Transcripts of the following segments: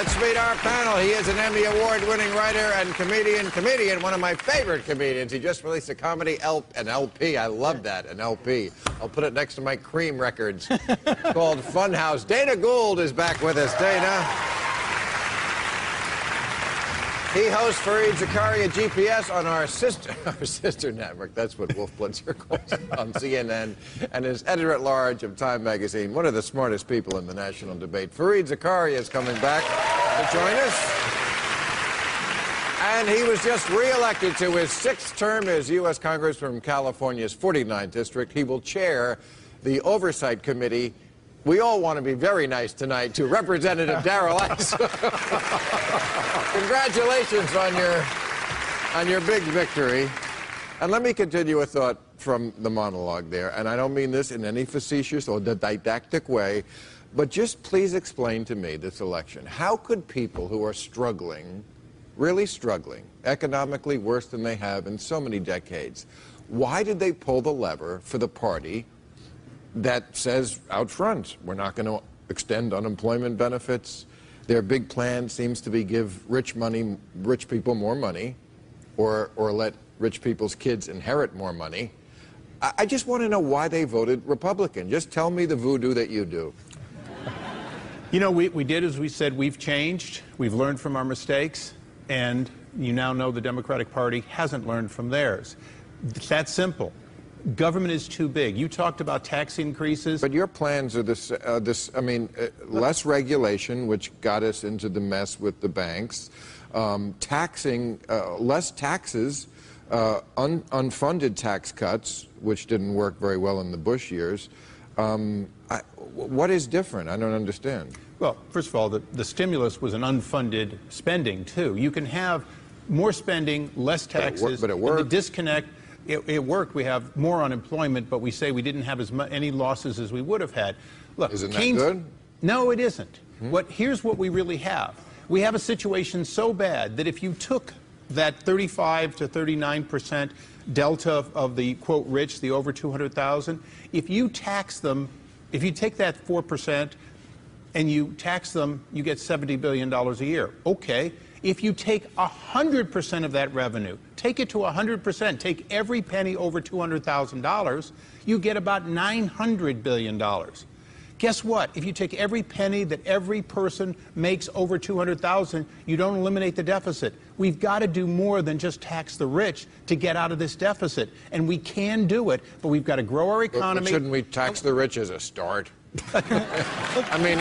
Let's meet our panel. He is an Emmy Award-winning writer and comedian, one of my favorite comedians. He just released a comedy, an LP. I love that, an LP. I'll put it next to my cream records, called Funhouse. Dana Gould is back with us. Dana. He hosts Fareed Zakaria GPS on our sister network. That's what Wolf Blitzer calls it, on CNN, and is editor-at-large of Time magazine. One of the smartest people in the national debate. Fareed Zakaria is coming back to join us. And he was just re-elected to his 6th term as U.S. Congress from California's 49th district. He will chair the Oversight Committee. We all want to be very nice tonight to Representative Darrell Issa. Congratulations on your big victory. And let me continue a thought from the monologue there. And I don't mean this in any facetious or didactic way, but just please explain to me this election. How could people who are struggling, really struggling, economically worse than they have in so many decades, why did they pull the lever for the party that says out front, we're not going to extend unemployment benefits? Their big plan seems to be give rich people more money, or let rich people's kids inherit more money. I just want to know why they voted Republican. Just tell me the voodoo that you do. You know, we did, as we said, we've changed. We've learned from our mistakes. And you now know the Democratic Party hasn't learned from theirs. It's that simple. Government is too big. You talked about tax increases. But your plans are less regulation, which got us into the mess with the banks, less taxes, unfunded tax cuts, which didn't work very well in the Bush years. What is different? I don't understand. Well, first of all, the stimulus was an unfunded spending, too. You can have more spending, less taxes, but it worked. The disconnect. It worked. We have more unemployment, but we say we didn't have as any losses as we would have had. Look, isn't that good? No, it isn't. Here's what we really have. We have a situation so bad that if you took that 35% to 39% delta of the quote rich, the over 200,000, if you tax them, if you take that 4% and you tax them, you get $70 billion a year. Okay. If you take 100% of that revenue, take it to 100%, take every penny over $200,000, you get about $900 billion. Guess what? If you take every penny that every person makes over $200,000, you don't eliminate the deficit. We've got to do more than just tax the rich to get out of this deficit. And we can do it, but we've got to grow our economy. But shouldn't we tax the rich as a start? I mean,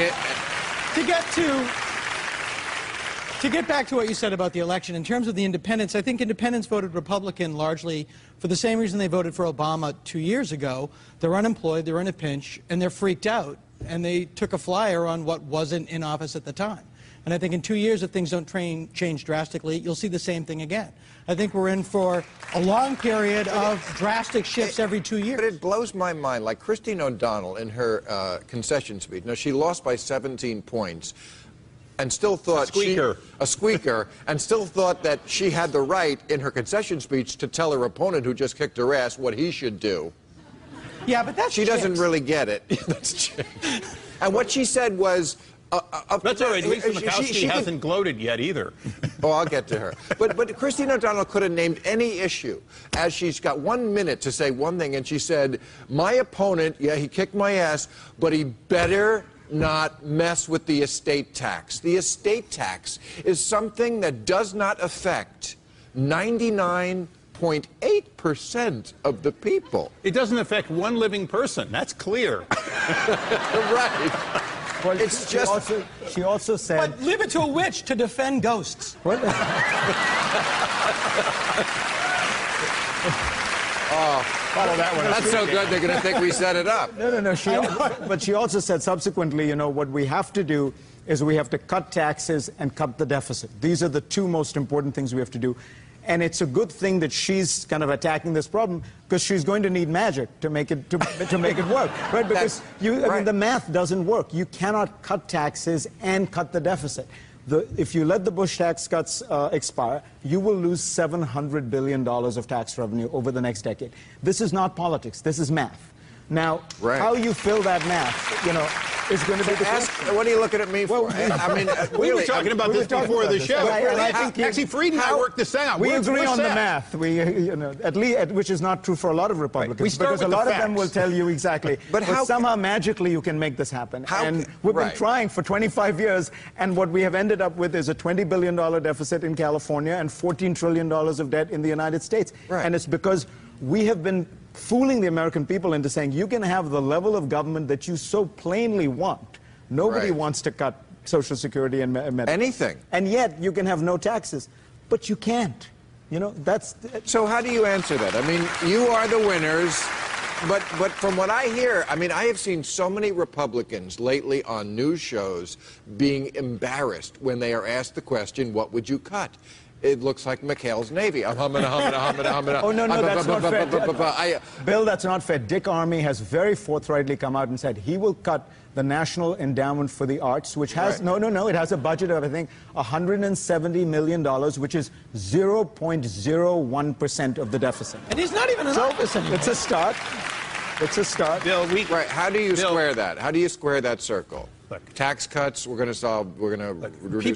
To get back to what you said about the election, in terms of the independents, I think independents voted Republican largely for the same reason they voted for Obama 2 years ago. They're unemployed, they're in a pinch, and they're freaked out. And they took a flyer on what wasn't in office at the time. And I think in 2 years, if things don't change drastically, you'll see the same thing again. I think we're in for a long period of drastic shifts every 2 years. But it blows my mind. Like Christine O'Donnell in her concession speech. Now, she lost by 17 points. And still thought a squeaker, and still thought that she had the right in her concession speech to tell her opponent who just kicked her ass what he should do. Yeah, but that's doesn't really get it. That's and what she said was, that's all right. Lisa Murkowski hasn't gloated yet either. Oh, I'll get to her. But Christine O'Donnell could have named any issue, as she's got 1 minute to say one thing, and she said, "My opponent, yeah, he kicked my ass, but he better not mess with the estate tax." The estate tax is something that does not affect 99.8% of the people. It doesn't affect one living person. That's clear. Right. Well, it's just. She also said. But leave it to a witch to defend ghosts. What? Follow that one. That's so good, they're going to think we set it up. No. But she also said subsequently, you know, what we have to do is we have to cut taxes and cut the deficit. These are the two most important things we have to do. And it's a good thing that she's kind of attacking this problem, because she's going to need magic to make it to make it work, right? Because I mean, the math doesn't work. You cannot cut taxes and cut the deficit. If you let the Bush tax cuts expire, you will lose $700 billion of tax revenue over the next decade. This is not politics. This is math. Now, how you fill that math, you know, is going to be the question. What are you looking at me for? Well, I mean, we were talking about this before the show. Actually, Fareed and I worked this out. We agree on the math. We, you know, at least, which is not true for a lot of Republicans, because a lot of them will tell you exactly. But somehow magically you can make this happen. And we've been trying for 25 years, and what we have ended up with is a $20 billion deficit in California and $14 trillion of debt in the United States. And it's because we have been fooling the American people into saying you can have the level of government that you so plainly want. Nobody wants to cut Social Security and Medicare. Anything. And yet you can have no taxes. But you can't. You know, that's... So how do you answer that? I mean, you are the winners, but from what I hear, I mean, I have seen so many Republicans lately on news shows being embarrassed when they are asked the question, what would you cut? It looks like McHale's Navy. Oh, no, no, that's not fair. Bill, that's not fair. Dick Army has very forthrightly come out and said he will cut the National Endowment for the Arts, which has, it has a budget of, I think, $170 million, which is 0.01% of the deficit. And he's not even an office anymore. It's a start. It's a start. Bill, how do you square that? How do you square that circle? Look, tax cuts, we're going to solve, we're going to reduce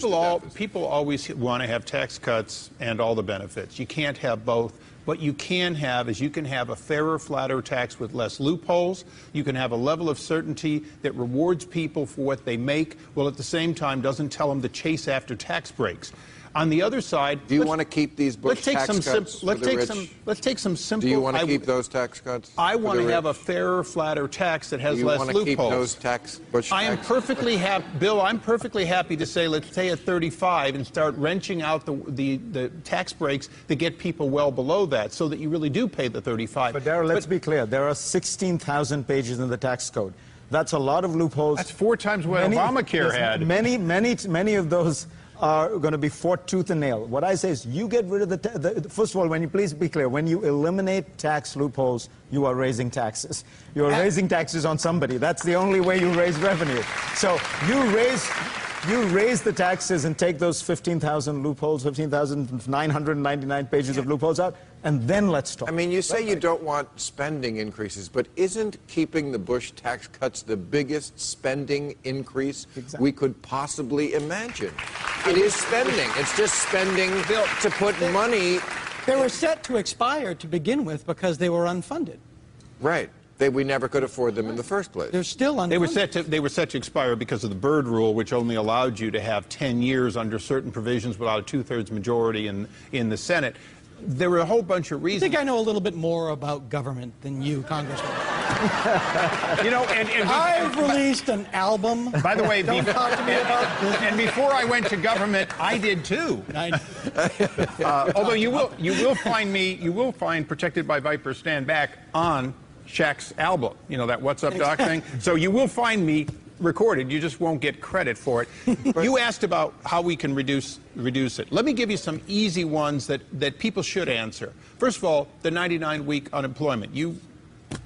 people always want to have tax cuts and all the benefits. You can't have both. What you can have is you can have a fairer, flatter tax with less loopholes. You can have a level of certainty that rewards people for what they make, while at the same time doesn't tell them to chase after tax breaks. On the other side, do you want to keep these Bush tax cuts for the rich? Let's take some simple. Do you want to keep those tax cuts? I want to have a fairer, flatter tax that has less loopholes. Do you want to keep those tax Bush tax? I am perfectly happy, Bill. I'm perfectly happy to say, let's stay at 35 and start wrenching out the tax breaks that get people well below that, so that you really do pay the 35. But Darrell, let's be clear. There are 16,000 pages in the tax code. That's a lot of loopholes. That's 4 times what Obamacare had. Many of those are going to be fought tooth and nail. What I say is, you get rid of the first of all, please be clear, when you eliminate tax loopholes, you are raising taxes. You are raising taxes on somebody. That's the only way you raise revenue. So you raise the taxes and take those 15,000 loopholes, 15,999 pages of loopholes out, and then let's talk. I mean, you say you don't want spending increases, but isn't keeping the Bush tax cuts the biggest spending increase we could possibly imagine? It is spending. It's just spending to put money. They were set to expire to begin with because they were unfunded. Right. We never could afford them in the first place. They're still unfunded. They were set to expire because of the Byrd Rule, which only allowed you to have 10 years under certain provisions without a two-thirds majority in the Senate. There were a whole bunch of reasons. I think I know a little bit more about government than you, Congressman. You know, I've released an album. By the way, don't talk to me about this. And before I went to government, I did too. Although you will find Protected by Viper Stand Back on Shaq's album, you know, that What's Up Doc thing. So you will find me recorded. You just won't get credit for it. You asked about how we can reduce it. Let me give you some easy ones that people should answer. First of all, the 99-week unemployment. You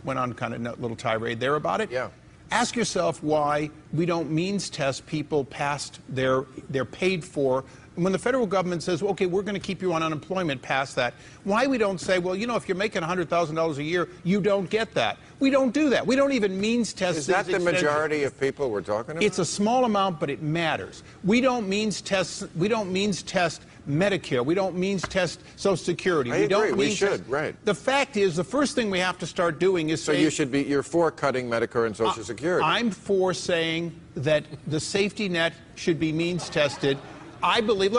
went on kind of a little tirade there about it. Yeah. Ask yourself why we don't means test people past their paid for. When the federal government says, okay, we're going to keep you on unemployment past that, why we don't say, well, you know, if you're making $100,000 a year, you don't get that. We don't do that. We don't even means test. Is that the majority of people we're talking about? It's a small amount, but it matters. We don't means test Medicare. We don't means test Social Security. I agree. We should, right. The fact is, the first thing we have to start doing is saying... So you're for cutting Medicare and Social Security. I'm for saying that the safety net should be means tested. I believe,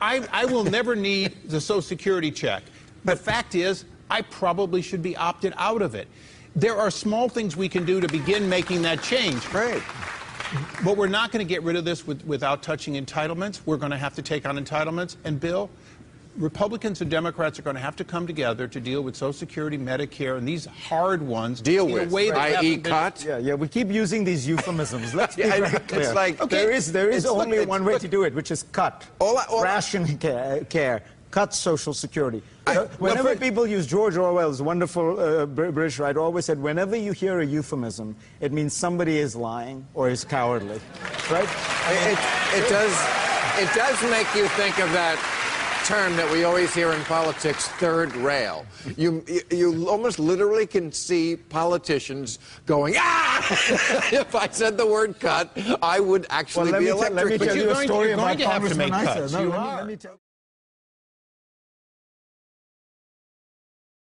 I will never need the Social Security check. The fact is, I probably should be opted out of it. There are small things we can do to begin making that change. Right. But we're not going to get rid of this without touching entitlements. We're going to have to take on entitlements. And, Bill, Republicans and Democrats are going to have to come together to deal with Social Security, Medicare, and these hard ones. I.e. cut? Yeah, we keep using these euphemisms. Let's be very clear. It's like, there is only one way to do it, which is cut. Ration care. Cut Social Security. Whenever people use George Orwell's wonderful British writer, always said, whenever you hear a euphemism, it means somebody is lying or is cowardly, right? It does make you think of that term that we always hear in politics, third rail. You almost literally can see politicians going, ah! If I said the word cut, I would actually be electrocuted. Let me tell you a story about Congressman Issa.